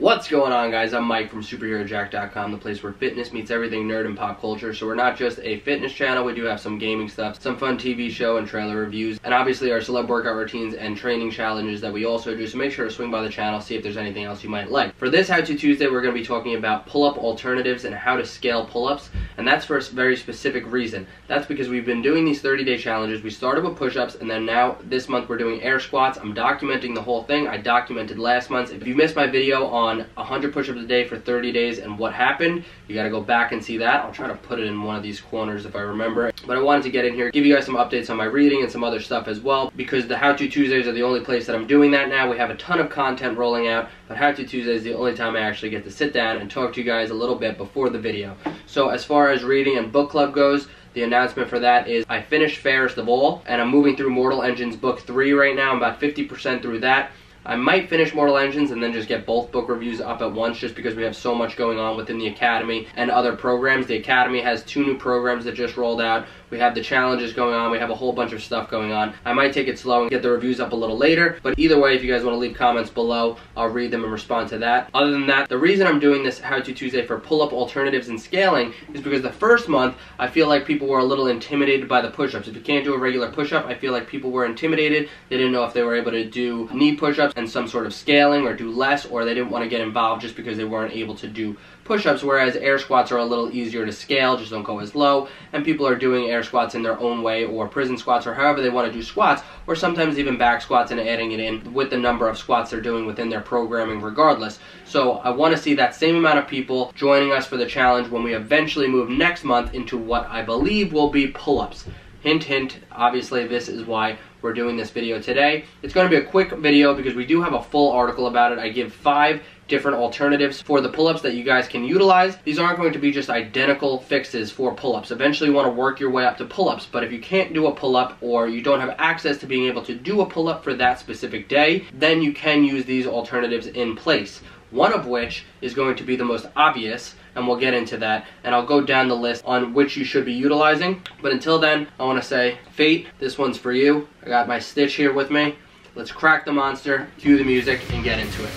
What's going on, guys? I'm Mike from superherojack.com, the place where fitness meets everything nerd and pop culture. So we're not just a fitness channel, we do have some gaming stuff, some fun TV show and trailer reviews, and obviously our celeb workout routines and training challenges that we also do. So make sure to swing by the channel, see if there's anything else you might like. For this How To Tuesday, we're going to be talking about pull-up alternatives and how to scale pull-ups, and that's for a very specific reason. That's because we've been doing these 30-day challenges. We started with push-ups, and then now this month we're doing air squats. I'm documenting the whole thing. I documented last month's. If you missed my video on 100 push-ups a day for 30 days and what happened, you got to go back and see that. I'll try to put it in one of these corners if I remember. But I wanted to get in here, give you guys some updates on my reading and some other stuff as well, because the How To Tuesdays are the only place that I'm doing that now. We have a ton of content rolling out, but How To Tuesday is the only time I actually get to sit down and talk to you guys a little bit before the video. So as far as reading and book club goes, the announcement for that is I finished Fairest of All, and I'm moving through Mortal Engines Book 3 right now. I'm about 50% through that. I might finish Mortal Engines and then just get both book reviews up at once, just because we have so much going on within the Academy and other programs. The Academy has 2 new programs that just rolled out. We have the challenges going on. We have a whole bunch of stuff going on. I might take it slow and get the reviews up a little later, but either way, if you guys want to leave comments below, I'll read them and respond to that. Other than that, the reason I'm doing this How To Tuesday for pull-up alternatives and scaling is because the first month, I feel like people were a little intimidated by the push-ups. If you can't do a regular push-up, I feel like people were intimidated. They didn't know if they were able to do knee push-ups and some sort of scaling or do less, or they didn't want to get involved just because they weren't able to do push-ups, whereas air squats are a little easier to scale, just don't go as low, and people are doing air squats in their own way, or prison squats, or however they want to do squats, or sometimes even back squats and adding it in with the number of squats they're doing within their programming regardless. So I want to see that same amount of people joining us for the challenge when we eventually move next month into what I believe will be pull-ups. Hint, hint, obviously this is why we're doing this video today. It's going to be a quick video because we do have a full article about it. I give 5 different alternatives for the pull-ups that you guys can utilize. These aren't going to be just identical fixes for pull-ups. Eventually you want to work your way up to pull-ups, but if you can't do a pull-up or you don't have access to being able to do a pull-up for that specific day, then you can use these alternatives in place. One of which is going to be the most obvious, and we'll get into that, and I'll go down the list on which you should be utilizing. But until then, I want to say, Fate, this one's for you. I got my Stitch here with me. Let's crack the monster, cue the music, and get into it.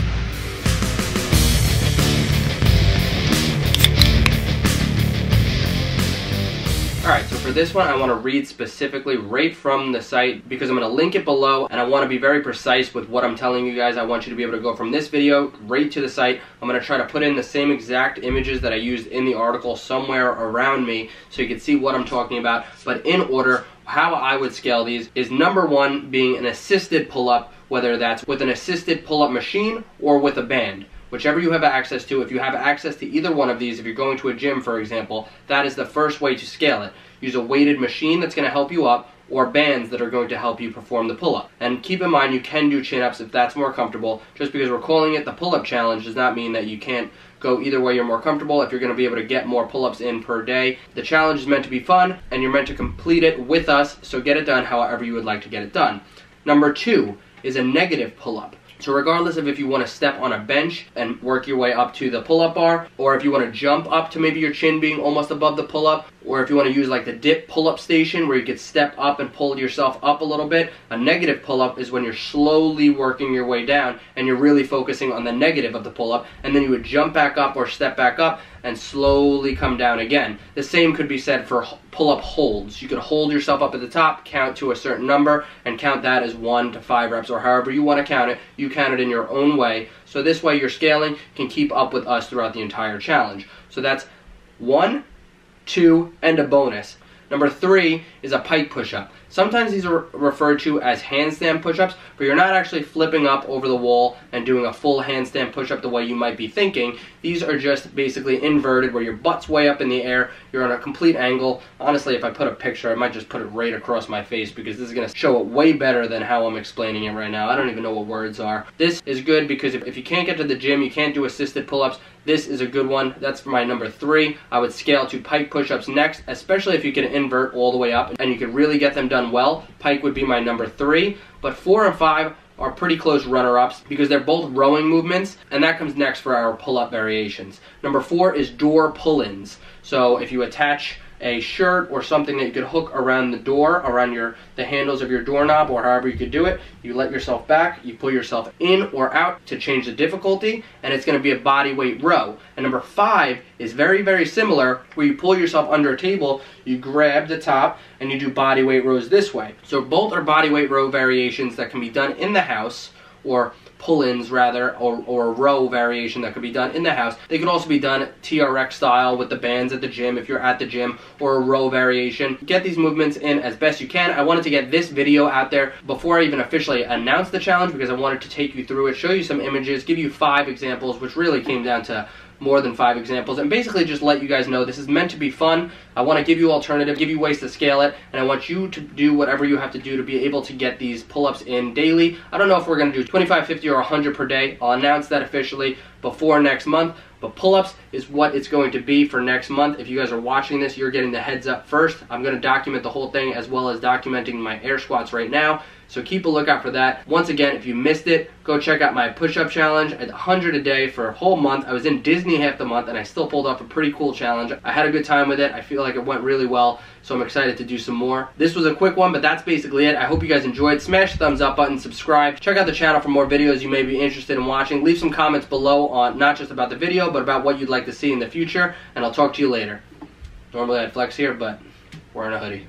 Alright, so for this one, I want to read specifically right from the site because I'm going to link it below, and I want to be very precise with what I'm telling you guys. I want you to be able to go from this video right to the site. I'm going to try to put in the same exact images that I used in the article somewhere around me so you can see what I'm talking about. But in order, how I would scale these is number one being an assisted pull-up, whether that's with an assisted pull-up machine or with a band. Whichever you have access to, if you have access to either one of these, if you're going to a gym, for example, that is the first way to scale it. Use a weighted machine that's going to help you up, or bands that are going to help you perform the pull-up. And keep in mind, you can do chin-ups if that's more comfortable. Just because we're calling it the pull-up challenge does not mean that you can't go either way you're more comfortable if you're going to be able to get more pull-ups in per day. The challenge is meant to be fun, and you're meant to complete it with us, so get it done however you would like to get it done. Number two is a negative pull-up. So regardless of if you want to step on a bench and work your way up to the pull-up bar, or if you want to jump up to maybe your chin being almost above the pull-up, or if you want to use like the dip pull-up station where you could step up and pull yourself up a little bit, a negative pull-up is when you're slowly working your way down and you're really focusing on the negative of the pull-up, and then you would jump back up or step back up and slowly come down again. The same could be said for pull-up holds. You could hold yourself up at the top, count to a certain number, and count that as 1 to 5 reps, or however you want to count it. You count it in your own way, so this way your scaling can keep up with us throughout the entire challenge. So that's 1, 2, and a bonus. Number 3 is a pike push-up. Sometimes these are referred to as handstand push-ups, but you're not actually flipping up over the wall and doing a full handstand push-up the way you might be thinking. These are just basically inverted where your butt's way up in the air, you're on a complete angle. Honestly, if I put a picture, I might just put it right across my face because this is going to show it way better than how I'm explaining it right now. I don't even know what words are. This is good because if you can't get to the gym, you can't do assisted pull-ups, this is a good one. That's for my number 3. I would scale to pike push-ups next, especially if you can invert all the way up and you can really get them done well. Pike would be my number 3, but 4 and 5 are pretty close runner-ups because they're both rowing movements, and that comes next for our pull-up variations. Number 4 is door pull-ins. So if you attach a shirt or something that you could hook around the door, around the handles of your doorknob, or however you could do it. You let yourself back, you pull yourself in or out to change the difficulty, and it's going to be a body weight row. And number 5 is very, very similar, where you pull yourself under a table, you grab the top, and you do body weight rows this way. So both are body weight row variations that can be done in the house, or pull-ins rather, or row variation that could be done in the house. They could also be done TRX style with the bands at the gym if you're at the gym, or a row variation. Get these movements in as best you can. I wanted to get this video out there before I even officially announced the challenge, because I wanted to take you through it, show you some images, give you 5 examples, which really came down to more than 5 examples, and basically just let you guys know this is meant to be fun. I want to give you alternatives, give you ways to scale it, and I want you to do whatever you have to do to be able to get these pull-ups in daily. I don't know if we're going to do 25, 50, or 100 per day. I'll announce that officially before next month, but pull-ups is what it's going to be for next month. If you guys are watching this, you're getting the heads up first. I'm going to document the whole thing, as well as documenting my air squats right now. So keep a lookout for that. Once again, if you missed it, go check out my push-up challenge at 100 a day for a whole month. I was in Disney half the month, and I still pulled off a pretty cool challenge. I had a good time with it. I feel like it went really well, so I'm excited to do some more. This was a quick one, but that's basically it. I hope you guys enjoyed. Smash the thumbs up button, subscribe. Check out the channel for more videos you may be interested in watching. Leave some comments below on not just about the video, but about what you'd like to see in the future, and I'll talk to you later. Normally I'd flex here, but we're in a hoodie.